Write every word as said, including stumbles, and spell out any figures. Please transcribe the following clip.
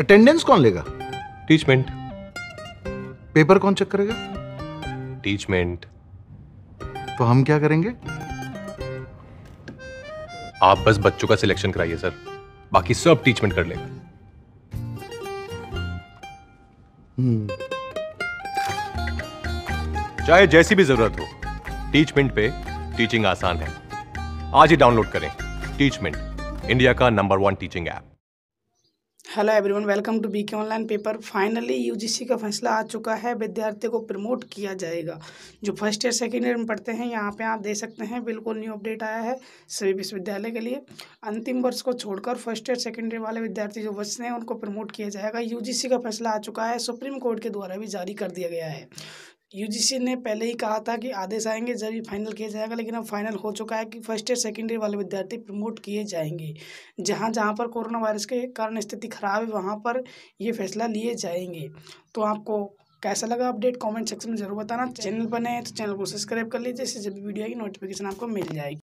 Attendance कौन लेगा? टीचमेंट। पेपर कौन चेक करेगा? टीचमेंट। तो हम क्या करेंगे? आप बस बच्चों का सिलेक्शन कराइए सर, बाकी सब टीचमेंट कर लेगा। चाहे जैसी भी जरूरत हो, टीचमेंट पे टीचिंग आसान है। आज ही डाउनलोड करें टीचमेंट, इंडिया का number one teaching app. Hello everyone, welcome to BK online. Paper finally UGC का फैसला आ चुका है, विद्यार्थियों को प्रमोट किया जाएगा। जो फर्स्ट ईयर सेकेंड ईयर में पढ़ते हैं, यहाँ पे आप देख सकते हैं बिल्कुल न्यू अपडेट आया है सभी विश्वविद्यालय के लिए। अंतिम वर्ष को छोड़कर फर्स्ट ईयर सेकेंड ईयर वाले विद्यार्थी जो बचते हैं उनको प्रमोट किया जाएगा। यूजीसी का फैसला आ चुका है, सुप्रीम कोर्ट के द्वारा भी जारी कर दिया गया है। यूजीसी ने पहले ही कहा था कि आदेश आएंगे जब ही फाइनल किया जाएगा, लेकिन अब फाइनल हो चुका है कि फर्स्ट ईयर सेकेंड ईयर वाले विद्यार्थी प्रमोट किए जाएंगे। जहां जहां पर कोरोना वायरस के कारण स्थिति खराब है वहां पर ये फैसला लिए जाएंगे। तो आपको कैसा लगा अपडेट कमेंट सेक्शन में जरूर बताना। चैनल पर नए हैं तो चैनल को सब्सक्राइब कर लीजिए, इससे जब वीडियो की नोटिफिकेशन आपको मिल जाएगी।